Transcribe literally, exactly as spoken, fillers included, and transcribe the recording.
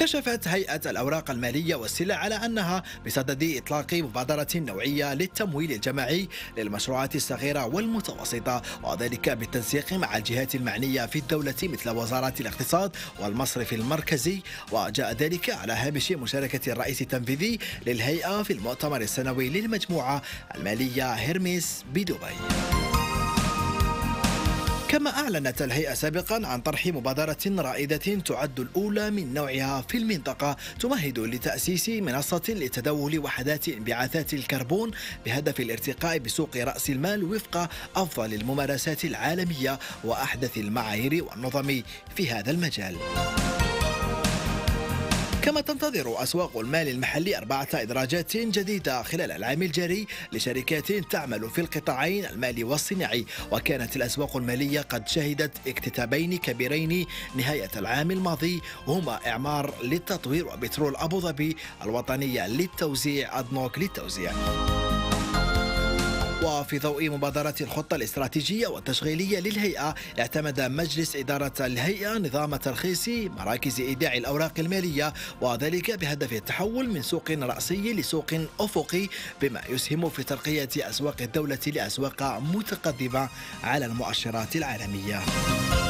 كشفت هيئة الأوراق المالية والسلع على أنها بصدد إطلاق مبادرة نوعية للتمويل الجماعي للمشروعات الصغيرة والمتوسطة، وذلك بالتنسيق مع الجهات المعنية في الدولة مثل وزارة الاقتصاد والمصرف المركزي. وجاء ذلك على هامش مشاركة الرئيس التنفيذي للهيئة في المؤتمر السنوي للمجموعة المالية هيرميس بدبي. كما أعلنت الهيئة سابقا عن طرح مبادرة رائدة تعد الأولى من نوعها في المنطقة، تمهد لتأسيس منصة لتداول وحدات انبعاثات الكربون بهدف الارتقاء بسوق رأس المال وفق أفضل الممارسات العالمية وأحدث المعايير والنظم في هذا المجال. كما تنتظر أسواق المال المحلي أربعة إدراجات جديدة خلال العام الجاري لشركات تعمل في القطاعين المالي والصناعي. وكانت الأسواق المالية قد شهدت اكتتابين كبيرين نهاية العام الماضي، هما إعمار للتطوير وبترول أبوظبي الوطنية للتوزيع أدنوك للتوزيع. وفي ضوء مبادرة الخطة الاستراتيجية والتشغيلية للهيئة، اعتمد مجلس إدارة الهيئة نظام ترخيص مراكز إيداع الأوراق المالية، وذلك بهدف التحول من سوق رأسي لسوق أفقي، بما يسهم في ترقية أسواق الدولة لأسواق متقدمة على المؤشرات العالمية.